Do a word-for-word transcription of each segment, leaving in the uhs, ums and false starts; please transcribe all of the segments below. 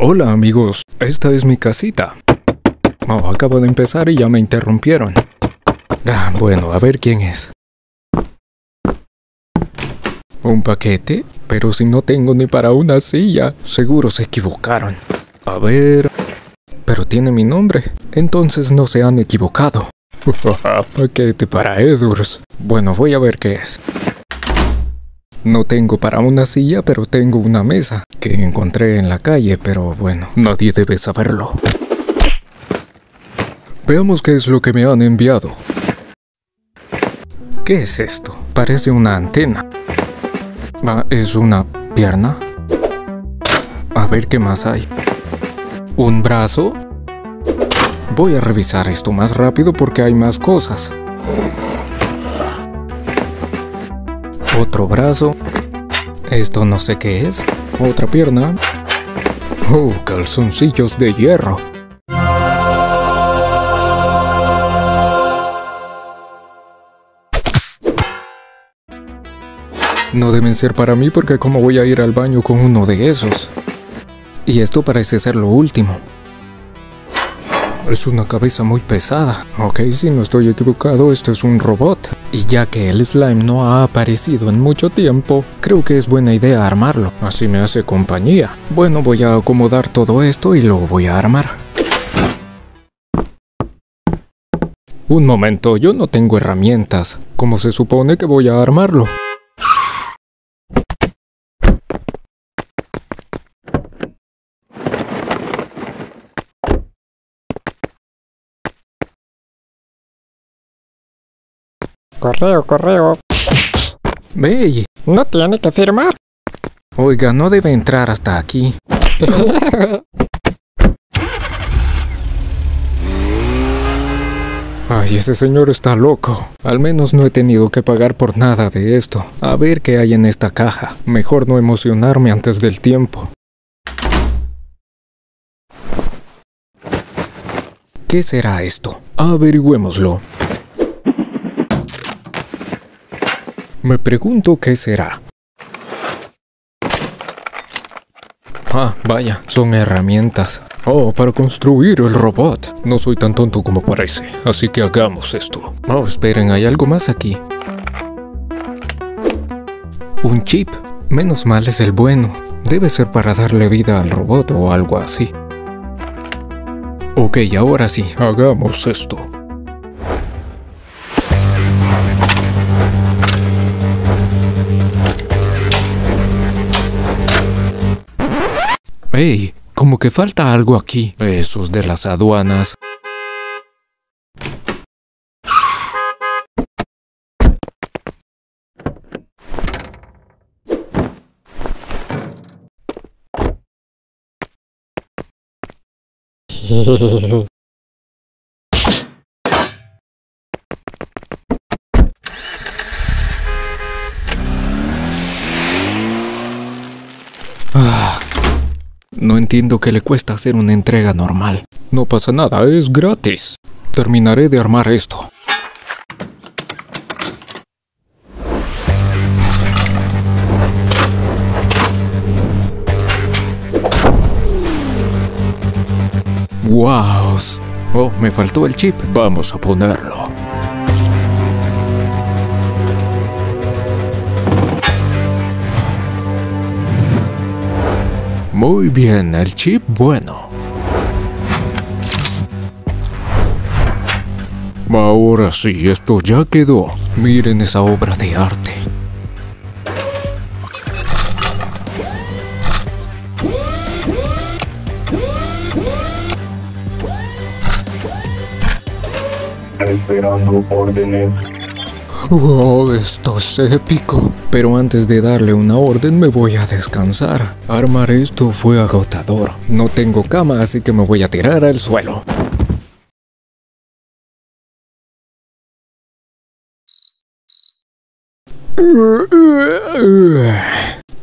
Hola amigos, esta es mi casita. Oh, acabo de empezar y ya me interrumpieron. Ah, bueno, a ver quién es. ¿Un paquete? Pero si no tengo ni para una silla. Seguro se equivocaron. A ver... Pero tiene mi nombre. Entonces no se han equivocado. Paquete para Edurs. Bueno, voy a ver qué es. No tengo para una silla, pero tengo una mesa que encontré en la calle, pero bueno, nadie debe saberlo. Veamos qué es lo que me han enviado. ¿Qué es esto? Parece una antena. Ah, es una pierna. A ver qué más hay. ¿Un brazo? Voy a revisar esto más rápido porque hay más cosas. Otro brazo. Esto no sé qué es. Otra pierna. Oh, calzoncillos de hierro. No deben ser para mí porque ¿cómo voy a ir al baño con uno de esos? Y esto parece ser lo último. Es una cabeza muy pesada. Ok, si no estoy equivocado, esto es un robot. Y ya que el slime no ha aparecido en mucho tiempo, creo que es buena idea armarlo. Así me hace compañía. Bueno, voy a acomodar todo esto y lo voy a armar. Un momento, yo no tengo herramientas. ¿Cómo se supone que voy a armarlo? Correo, correo. ¡Ey! No tiene que firmar. Oiga, no debe entrar hasta aquí. Ay, ese señor está loco. Al menos no he tenido que pagar por nada de esto. A ver qué hay en esta caja. Mejor no emocionarme antes del tiempo. ¿Qué será esto? Averigüémoslo. Me pregunto qué será. Ah, vaya, son herramientas. Oh, para construir el robot. No soy tan tonto como parece, así que hagamos esto. Oh, esperen, hay algo más aquí. Un chip. Menos mal es el bueno. Debe ser para darle vida al robot o algo así. Ok, ahora sí, hagamos esto. ¡Ey! Como que falta algo aquí. Esos de las aduanas. No entiendo qué le cuesta hacer una entrega normal. No pasa nada, es gratis. Terminaré de armar esto. ¡Wow! Oh, me faltó el chip. Vamos a ponerlo. Muy bien, el chip bueno. Ahora sí, esto ya quedó. Miren esa obra de arte. Esperando órdenes. ¡Wow! Esto es épico. Pero antes de darle una orden me voy a descansar. Armar esto fue agotador. No tengo cama, así que me voy a tirar al suelo.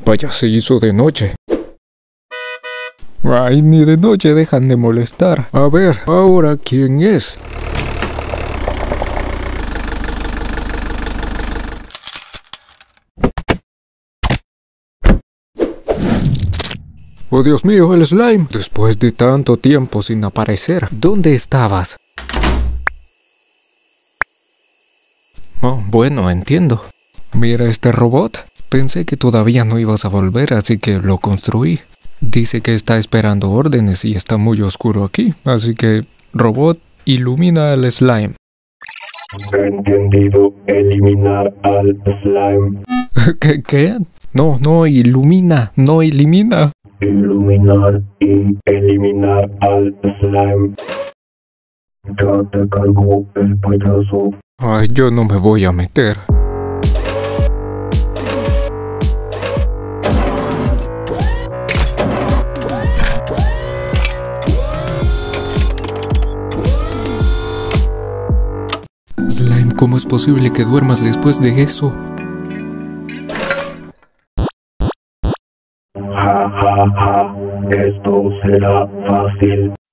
Vaya, se hizo de noche. Ay, ni de noche dejan de molestar. A ver, ahora ¿quién es? Oh, Dios mío, el slime. Después de tanto tiempo sin aparecer, ¿dónde estabas? Oh, bueno, entiendo. Mira este robot. Pensé que todavía no ibas a volver, así que lo construí. Dice que está esperando órdenes y está muy oscuro aquí, así que, robot, ilumina al slime. Entendido, eliminar al slime. ¿Qué? ¿Qué? No, no, ilumina, no elimina. Iluminar y eliminar al slime. Ya te cargó el payaso. Ay, yo no me voy a meter. Slime, ¿cómo es posible que duermas después de eso? Ja, ja, ja. Esto será fácil.